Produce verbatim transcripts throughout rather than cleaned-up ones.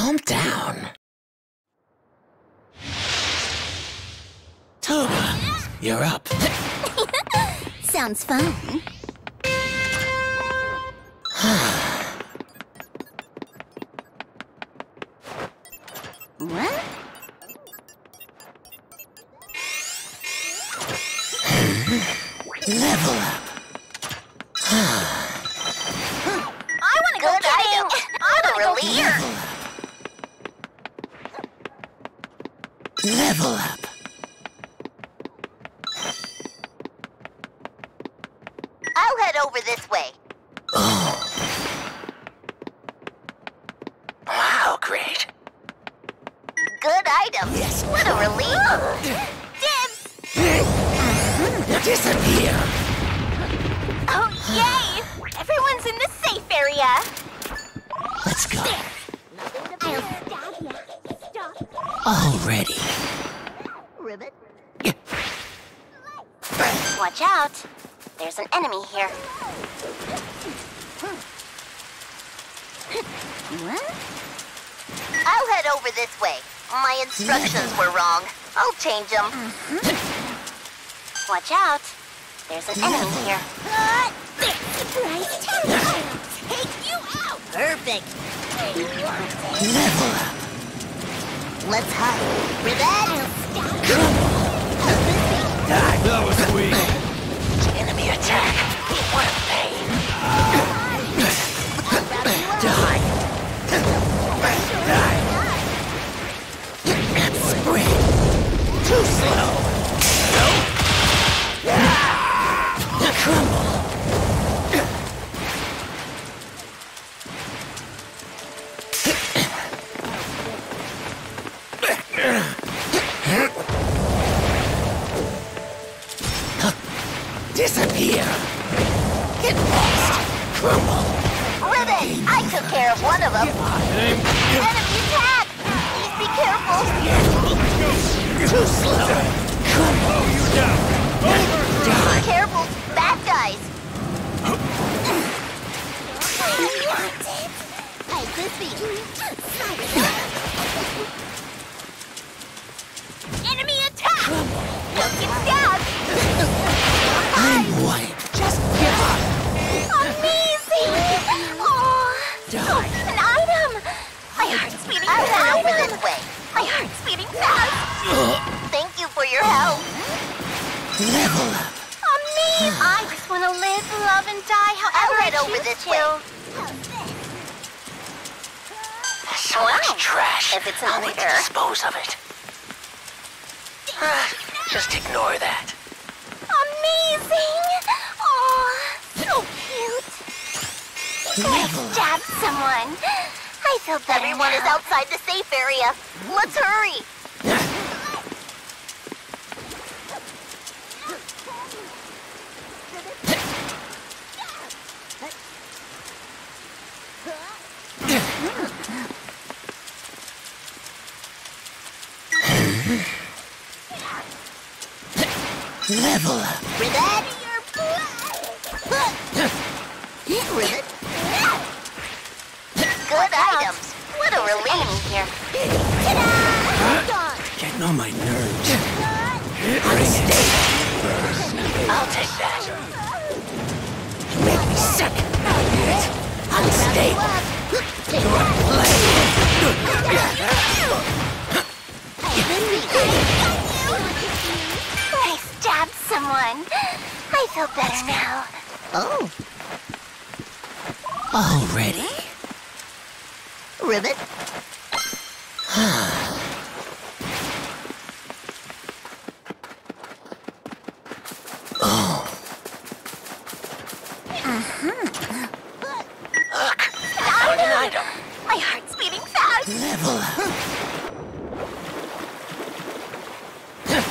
Calm down. Toga, you're up. Sounds fun. What? Level up. I want to go diving. I'm a reliever. Level up. I'll head over this way. Oh. Wow, great. Good item. Yes. What a relief. Disappear! Oh, yay! Everyone's in the safe area! Let's go. Already. Ribbit. Watch out. There's an enemy here. What? I'll head over this way. My instructions were wrong. I'll change them. Mm-hmm. Watch out! There's an enemy here. Uh, surprise! Take you out! Perfect! Level up! Let's hide. Revenge! That was weak! Enemy attack! What a pain! Die! Die! Die! Spring! Too slow! Crumble! Disappear! Get lost! Crumble! Ribbon! I took care of one of them! Enemy attack! Please be careful! Too slow! Crumble! You down! Die! Careful! Bad guys! I could be. Enemy attack! Don't get stabbed! I'm white. Just give up! Amazing! Oh, oh, an item! My heart's beating fast! I'll over this way! My heart's beating fast! Thank you for your help! Level up! I just want to live, love, and die however I choose over this way. There's so much trash. If it's I'll need to dispose of it. Uh, just ignore that. Amazing! Oh, so cute. I stabbed someone. I feel better. Everyone is outside the safe area. Let's hurry. Level up. Ribbit. Ribbit. Good items. What a relief here. Ta-da! Getting on my nerves. Bring it. I'll take that. You make me sick. Unstable. You're a plague. I stabbed someone. I feel better now. Oh. Already? Ribbit. Oh. Mm-hmm. Look. I found an item. My heart's beating fast. Level up.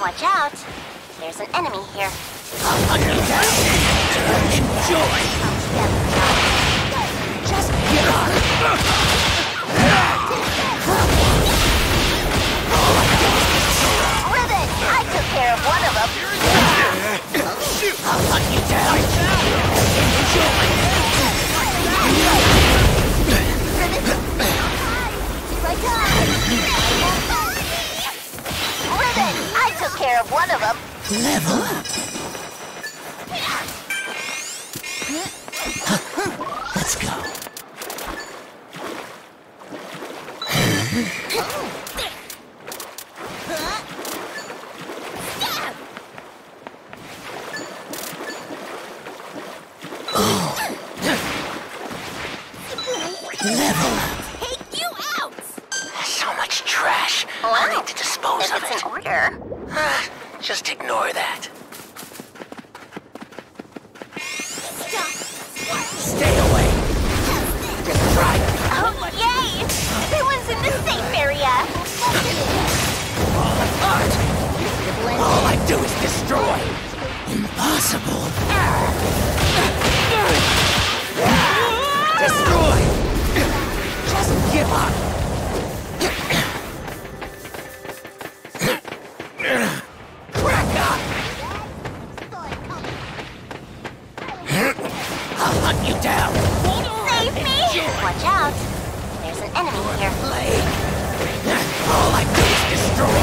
Watch out! There's an enemy here. Enjoy! Just get on! Ribbon! I took care of one of them! I'll hunt you down! Enjoy! Ribbon! Let's go. Level up. Take you out. So much trash. Wow. I need to dispose of it. If it's in order. Just ignore that. Stay away! Right. Oh, yay! Everyone's in the safe area! All apart! All I do is destroy! Impossible! Destroy! Just give up! Crack up! I'll hunt you down! Save me! Watch out! There's an enemy here. All I do is destroy!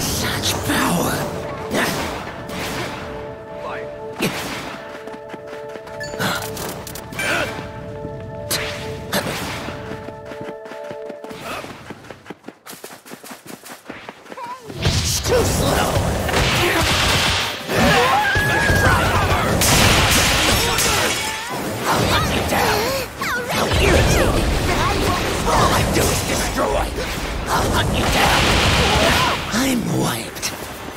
Such power! It's too slow! I'll hunt you down! How irritating! All I do is destroy! I'll hunt you down! I'm wiped!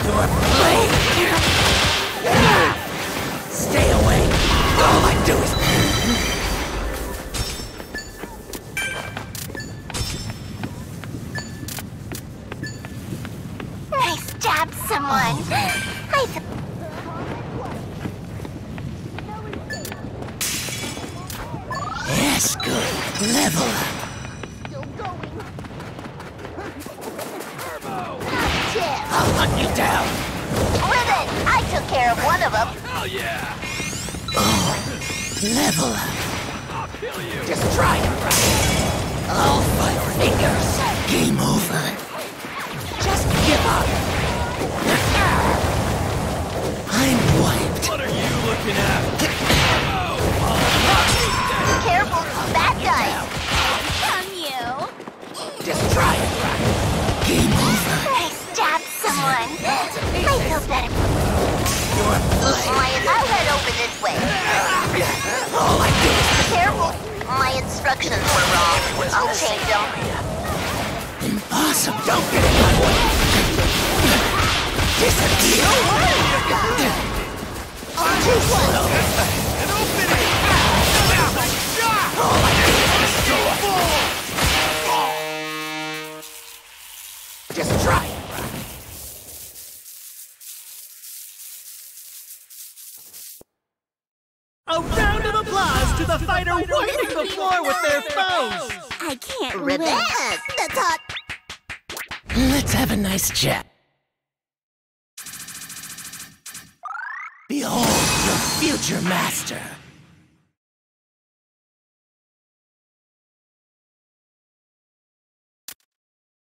You're playing! Stay away! All I do is... I stabbed someone! I suppose... Yes, good. Level up. Still going. I'll hunt you down. Ribbon, I took care of one of them. Oh yeah. Oh, level up. I'll kill you. Just try it. All but fingers. Game over. Just give up. I'm wiped. What are you looking at? Oh, oh, oh. Careful, that does. Come you. Just try it. Game over. I stabbed someone. I feel better. You're playing. Maya, I'll head over this way. All I do is... Careful. My instructions were wrong. I'll change them. Impossible. Don't get in my way. Disappear. Too slow. And open it. All I do is destroy. Just try it. A round of applause to the fighter wiping the floor with their foes. I can't rip it. That's hot. Let's have a nice chat. Behold your future master.